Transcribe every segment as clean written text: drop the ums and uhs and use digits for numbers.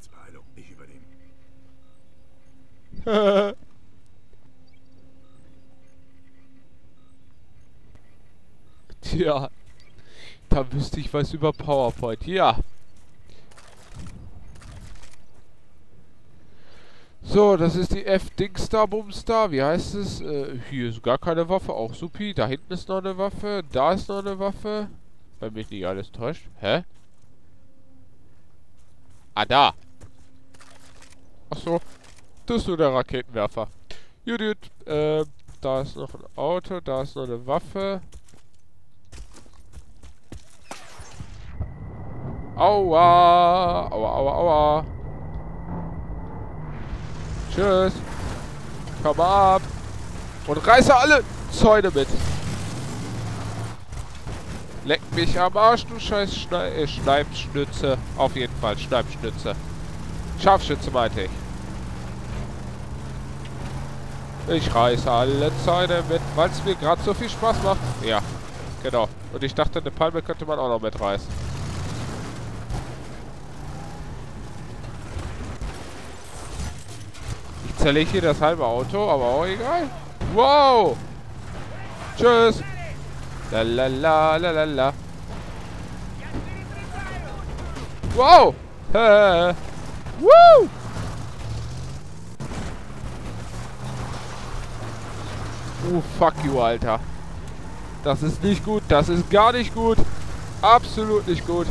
Sitzbeheilung. Ich übernehme. Tja. Da wüsste ich was über PowerPoint. Ja. So, das ist die F-Dingstar-Bumstar. Wie heißt es? Hier ist gar keine Waffe. Auch supi. Da hinten ist noch eine Waffe. Da ist noch eine Waffe. Wenn mich nicht alles täuscht. Hä? Ah, da. Achso. Das ist nur der Raketenwerfer. Judith. Da ist noch ein Auto. Da ist noch eine Waffe. Aua! Aua, aua, aua! Tschüss! Komm ab! Und reiße alle Zäune mit! Leck mich am Arsch, du scheiß Schneipschnütze! Auf jeden Fall, Schneipschnütze! Scharfschütze meinte ich! Ich reiße alle Zäune mit, weil es mir gerade so viel Spaß macht! Ja, genau. Und ich dachte, eine Palme könnte man auch noch mitreißen. Zerlege hier das halbe Auto, aber auch egal. Wow! Tschüss! La la la la la la. Wow! Woo! Oh, fuck you, Alter. Das ist nicht gut, das ist gar nicht gut. Absolut nicht gut.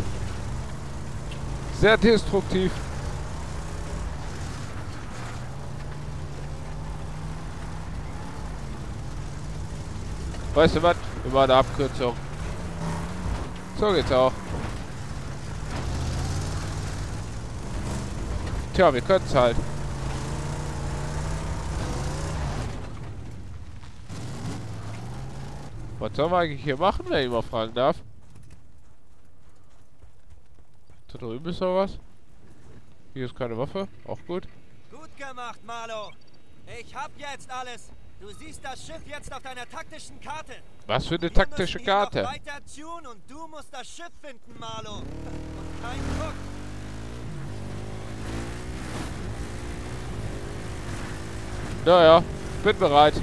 Sehr destruktiv. Weißt du was? Über eine Abkürzung. So geht's auch. Tja, wir können's halt. Was sollen wir eigentlich hier machen, wenn ich mal fragen darf? Da drüben ist noch was. Hier ist keine Waffe. Auch gut. Gut gemacht, Marlo. Ich hab jetzt alles. Du siehst das Schiff jetzt auf deiner taktischen Karte. Was für eine taktische Karte? Wir müssen hier noch weiter tun und du musst das Schiff finden, Marlo. Und kein Druck. Naja, bin bereit.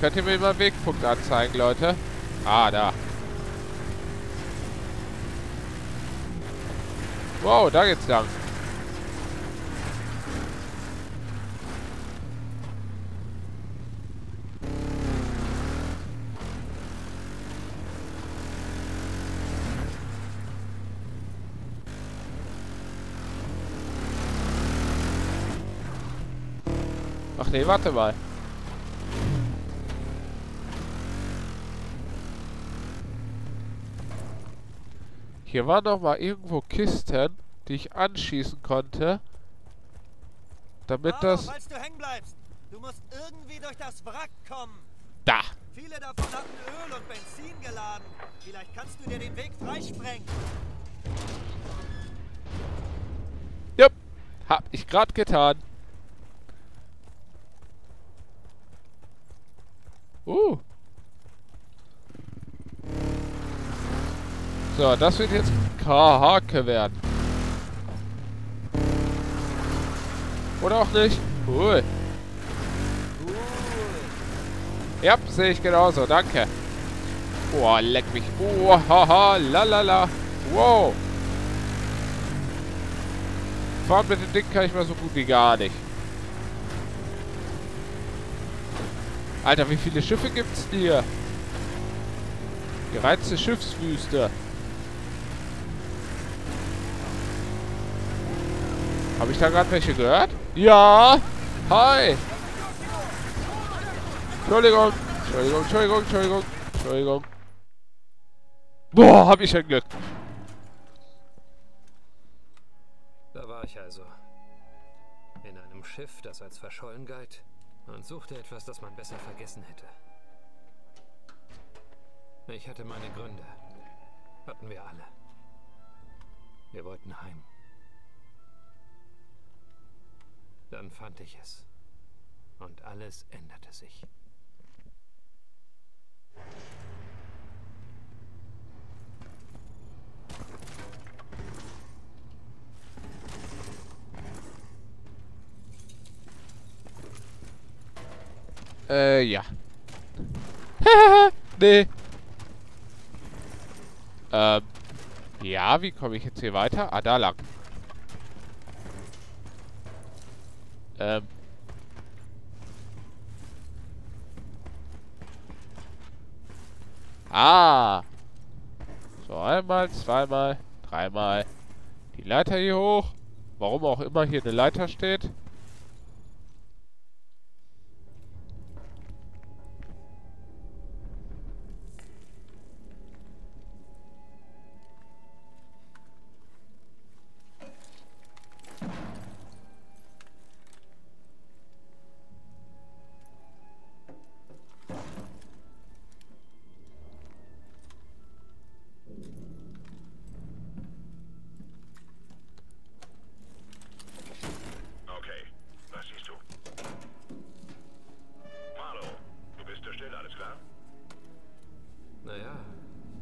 Könnt ihr mir mal einen Wegpunkt anzeigen, Leute? Ah, da. Wow, da geht's lang. Ach nee, warte mal. Hier waren noch mal irgendwo Kisten, die ich anschießen konnte, damit das... Falls du hängen bleibst, du musst irgendwie durch das Wrack kommen. Da! Viele davon hatten Öl und Benzin geladen. Vielleicht kannst du dir den Weg freisprengen. Jupp, hab ich gerade getan. So, das wird jetzt K-Hake werden. Oder auch nicht. Cool. Ja, sehe ich genauso. Danke. Boah, leck mich. Oh, haha, lalala. Wow. Fahren mit dem Ding kann ich mal so gut wie gar nicht. Alter, wie viele Schiffe gibt's denn hier? Gereizte Schiffswüste. Habe ich da gerade welche gehört? Ja! Hi! Entschuldigung! Entschuldigung, Entschuldigung, Entschuldigung, Entschuldigung. Boah, hab ich ein Glück. Da war ich also. In einem Schiff, das als verschollen galt. Und suchte etwas, das man besser vergessen hätte. Ich hatte meine Gründe. Hatten wir alle. Wir wollten heim. Dann fand ich es. Und alles änderte sich. Ja. Nee. Ja, wie komme ich jetzt hier weiter? Ah, da lang. Ah. So, einmal, zweimal, dreimal. Die Leiter hier hoch. Warum auch immer hier eine Leiter steht.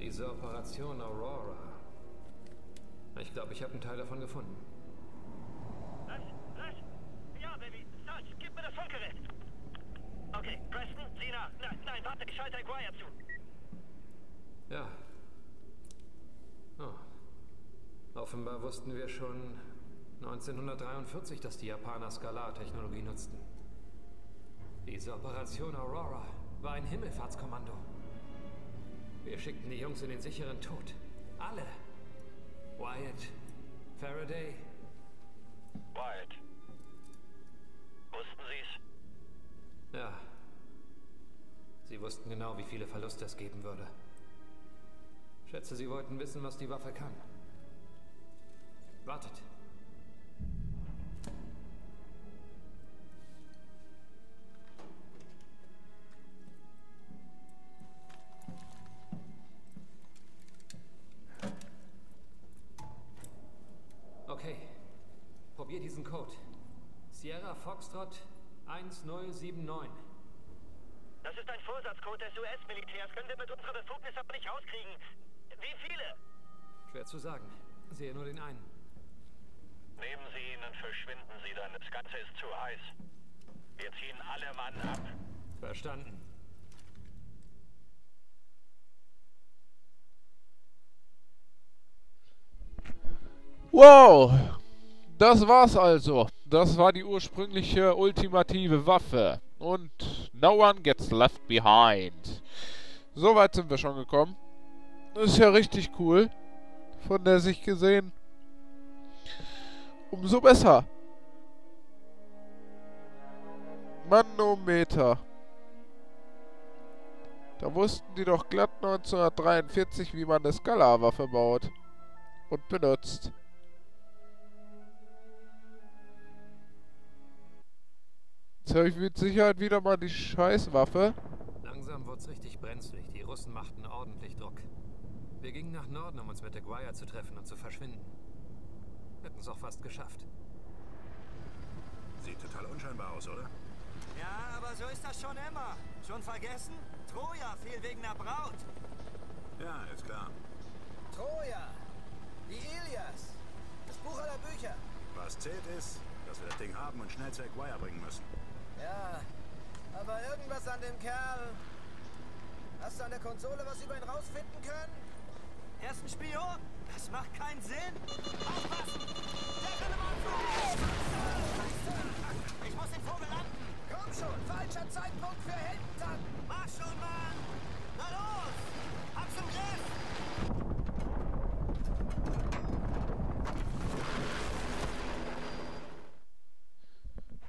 Diese Operation Aurora. Ich glaube, ich habe einen Teil davon gefunden. Lash? Ja, Baby. Sarge, gib mir das Funkgerät. Okay, Preston, sieh nach. Nein, warte, ich schalte Aguirre zu. Ja. Oh. Offenbar wussten wir schon 1943, dass die Japaner Skalartechnologie nutzten. Diese Operation Aurora war ein Himmelfahrtskommando. Wir schickten die Jungs in den sicheren Tod. Alle. Wyatt. Faraday. Wyatt. Wussten Sie's? Ja. Sie wussten genau, wie viele Verluste es geben würde. Schätze, Sie wollten wissen, was die Waffe kann. Wartet. Probier diesen Code. Sierra Foxtrot 1079. Das ist ein Vorsatzcode des US-Militärs. Können wir mit unserer Befugnis aber nicht rauskriegen. Wie viele? Schwer zu sagen. Sehe nur den einen. Nehmen Sie ihn und verschwinden Sie, denn das Ganze ist zu heiß. Wir ziehen alle Mann ab. Verstanden. Wow! Das war's also. Das war die ursprüngliche ultimative Waffe. Und no one gets left behind. So weit sind wir schon gekommen. Ist ja richtig cool. Von der Sicht gesehen. Umso besser. Manometer. Da wussten die doch glatt 1943, wie man eine Skalarwaffe baut. Und benutzt. Jetzt habe ich mit Sicherheit wieder mal die Scheißwaffe. Langsam wird's richtig brenzlig. Die Russen machten ordentlich Druck. Wir gingen nach Norden, um uns mit Aguirre zu treffen und zu verschwinden. Hätten's auch fast geschafft. Sieht total unscheinbar aus, oder? Ja, aber so ist das schon immer. Schon vergessen? Troja fiel wegen der Braut. Ja, ist klar. Troja! Die Ilias! Das Buch aller Bücher! Was zählt ist, dass wir das Ding haben und schnell zu Aguirre bringen müssen. Ja, aber irgendwas an dem Kerl. Hast du an der Konsole was über ihn rausfinden können? Er ist ein Spion? Das macht keinen Sinn. Aufpassen! Der kann im Anflug! Ich muss den Vogel an! Komm schon, falscher Zeitpunkt für Heldentag! Mach schon, Mann! Na los! Hab's im Griff!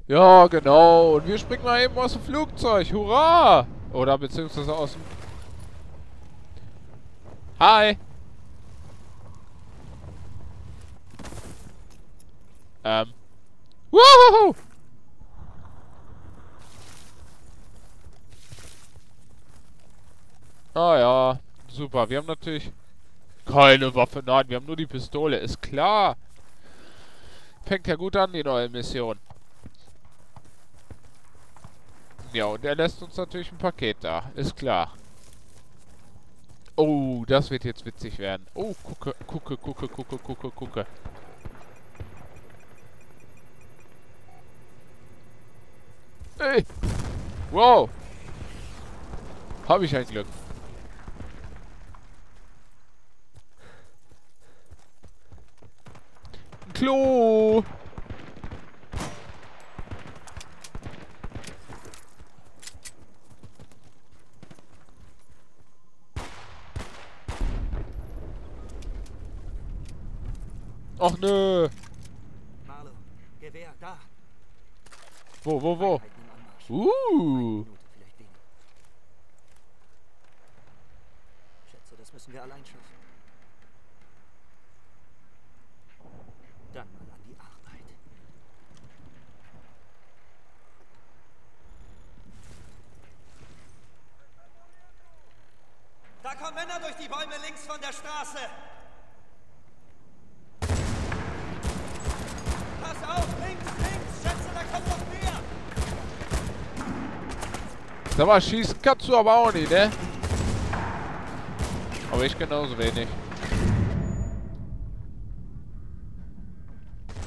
Ja, genau. Und wir springen mal eben aus dem Flugzeug. Hurra! Oder beziehungsweise aus dem... Hi! Woohoo! Ah ja, super. Wir haben natürlich keine Waffe. Nein, wir haben nur die Pistole. Ist klar. Fängt ja gut an, die neue Mission. Ja, und er lässt uns natürlich ein Paket da. Ist klar. Oh, das wird jetzt witzig werden. Oh, gucke. Ey! Wow! Habe ich ein Glück. Klo! Och nö! Marlo, Gewehr, da! Wo? Schätze, das müssen wir allein schaffen. Dann mal an die Arbeit. Da kommen Männer durch die Bäume links von der Straße. Pass auf, links, Schätze, da kommt noch mehr. Sag mal, schießt Katsu aber auch nicht, ne? Aber ich genauso wenig.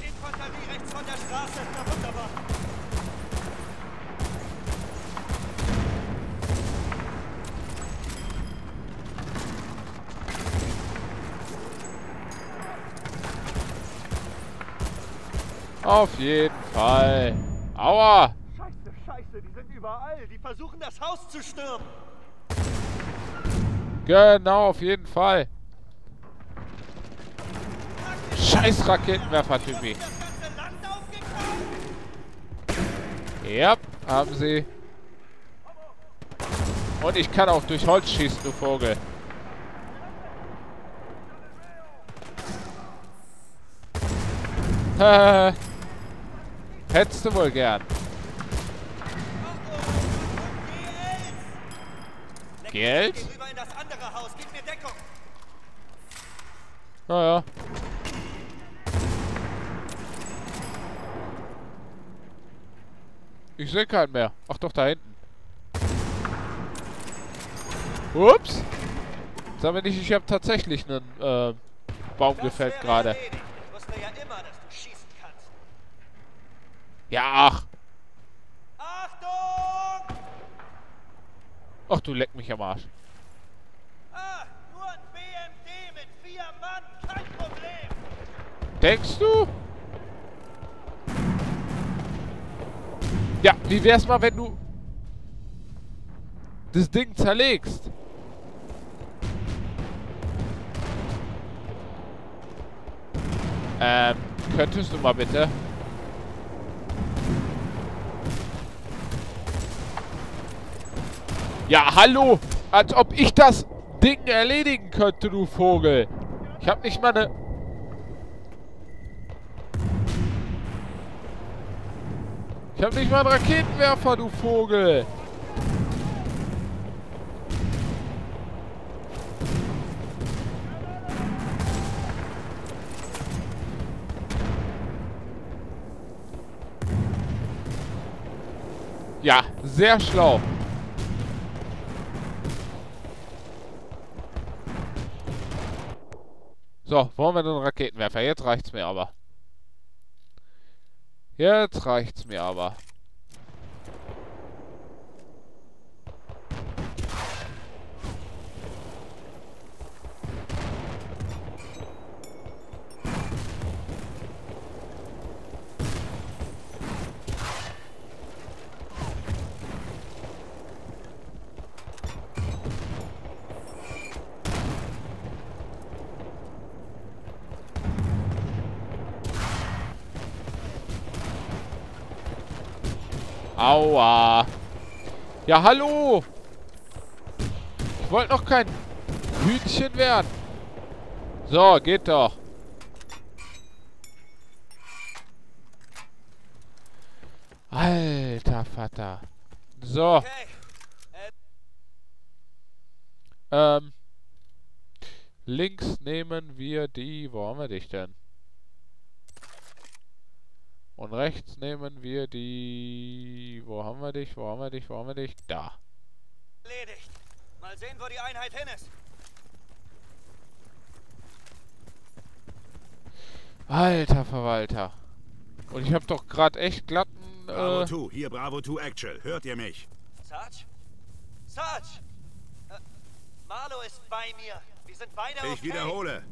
Infanterie rechts von der Straße, na wunderbar. Auf jeden Fall. Aua! Scheiße, die sind überall. Die versuchen das Haus zu stürmen. Genau, auf jeden Fall. Scheiß Raketenwerfer-Typi. Ja, haben sie. Und ich kann auch durch Holz schießen, du Vogel. Hättest du wohl gern. Geld? Rüber in das andere Haus. Gib mir Deckung. Naja. Ich sehe keinen mehr. Ach doch, da hinten. Ups. Sag mir nicht, ich habe tatsächlich einen Baum gefällt gerade. Ich wusste ja immer, dass du schießen kannst. Ja, ach. Ach, du leck mich am Arsch. Ah, nur ein BMD mit 4 Mann, kein Problem. Denkst du? Ja, wie wär's mal, wenn du das Ding zerlegst? Könntest du mal bitte? Ja, hallo! Als ob ich das Ding erledigen könnte, du Vogel! Ich hab nicht mal eine... Ich hab nicht mal einen Raketenwerfer, du Vogel! Ja, sehr schlau! So, wollen wir den Raketenwerfer? Jetzt reicht's mir aber. Aua. Ja, hallo. Ich wollte noch kein Hühnchen werden. So, geht doch. Alter Vater. So. Links nehmen wir die... Wo haben wir dich denn? Und rechts nehmen wir die... Wo haben wir dich? Da. Erledigt. Mal sehen, wo die Einheit hin ist. Alter Verwalter. Und ich habe doch gerade echt glatten... Bravo 2, hier Bravo 2 Actual. Hört ihr mich? Sarge? Sarge! Marlo ist bei mir. Wir sind beide okay. Ich wiederhole.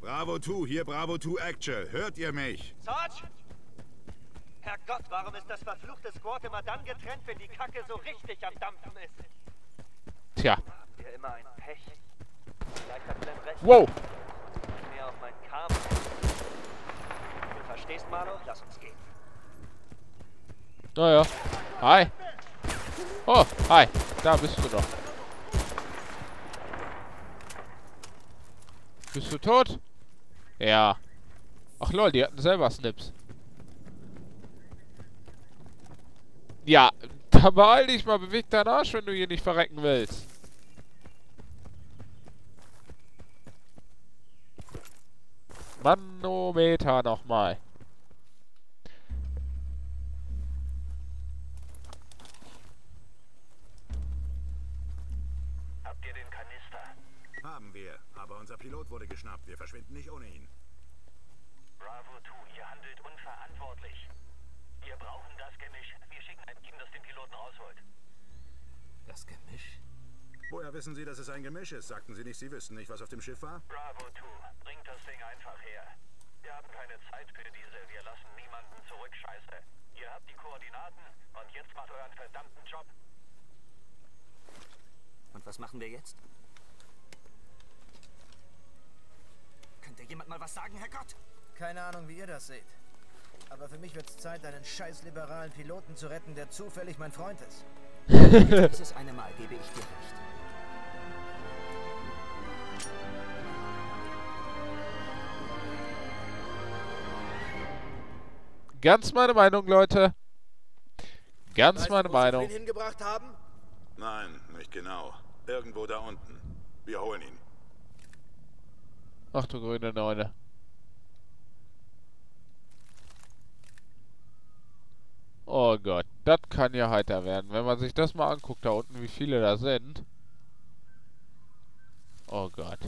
Bravo 2, hier Bravo 2 Action. Hört ihr mich? Sarge? Herrgott, warum ist das verfluchte Squad immer dann getrennt, wenn die Kacke so richtig am Dampfen ist? Tja. Habt ihr immer ein Pech? Vielleicht habt ihr den Rest. Wow. Mehr auf meinen Karm. Du verstehst, Marlo? Lass uns gehen. Naja. Hi. Oh, hi. Da bist du doch. Bist du tot? Ja. Ach lol, die hatten selber Snips. Ja, da beeil dich mal, beweg deinen Arsch, wenn du hier nicht verrecken willst. Manometer nochmal. Habt ihr den Kanister? Haben wir, aber unser Pilot wurde geschnappt. Wir verschwinden nicht ohne ihn. Bravo 2, ihr handelt unverantwortlich. Wir brauchen das Gemisch. Wir schicken ein Team, das den Piloten rausholt. Das Gemisch? Woher wissen Sie, dass es ein Gemisch ist? Sagten Sie nicht, Sie wüssten nicht, was auf dem Schiff war? Bravo 2, bringt das Ding einfach her. Wir haben keine Zeit für diese. Wir lassen niemanden zurück, Scheiße. Ihr habt die Koordinaten und jetzt macht euren verdammten Job. Und was machen wir jetzt? Könnte jemand mal was sagen, Herrgott? Keine Ahnung, wie ihr das seht. Aber für mich wird's Zeit, einen scheiß liberalen Piloten zu retten, der zufällig mein Freund ist. Dieses eine Mal gebe ich dir recht. Ganz meine Meinung, Leute. Ganz weißt, meine Meinung. Wo Sie ihn hingebracht haben? Nein, nicht genau. Irgendwo da unten. Wir holen ihn. Ach du grüne Neune. Oh Gott, das kann ja heiter werden. Wenn man sich das mal anguckt, da unten, wie viele da sind. Oh Gott.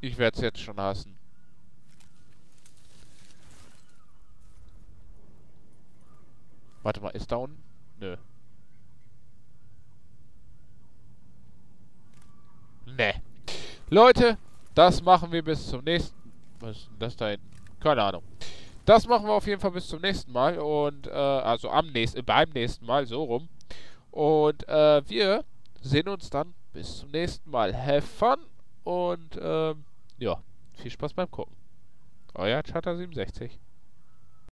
Ich werde es jetzt schon hassen. Warte mal, ist da unten? Nö. Ne. Leute, das machen wir bis zum nächsten... Was ist denn das da hinten? Keine Ahnung. Das machen wir auf jeden Fall bis zum nächsten Mal und, also beim nächsten Mal, so rum. Und, wir sehen uns dann bis zum nächsten Mal. Have fun und, ja, viel Spaß beim Gucken. Euer chaaaater67.